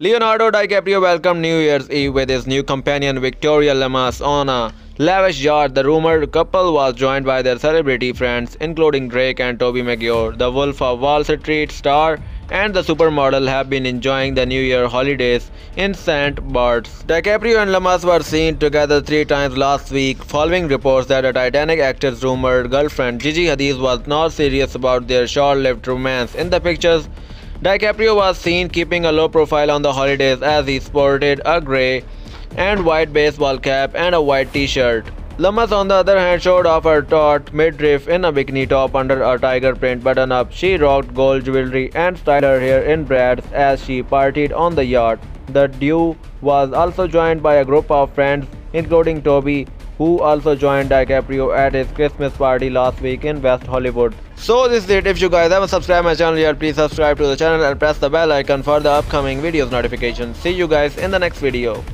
Leonardo DiCaprio welcomed New Year's Eve with his new companion Victoria Lamas on a lavish yacht. The rumored couple was joined by their celebrity friends including Drake and Toby Maguire. The Wolf of Wall Street star and the supermodel have been enjoying the New Year holidays in St. Barts. DiCaprio and Lamas were seen together 3 times last week following reports that the Titanic actor's rumored girlfriend Gigi Hadid was not serious about their short-lived romance. In the pictures, DiCaprio was seen keeping a low profile on the holidays as he sported a grey and white baseball cap and a white t-shirt. Lamas, on the other hand, showed off her taut midriff in a bikini top under a tiger print button-up. She rocked gold jewelry and styled her hair in braids as she partied on the yacht. The duo was also joined by a group of friends including Toby, who also joined DiCaprio at his Christmas party last week in West Hollywood. So this is it. If you guys haven't subscribed my channel yet, please subscribe to the channel and press the bell icon for the upcoming videos notifications. See you guys in the next video.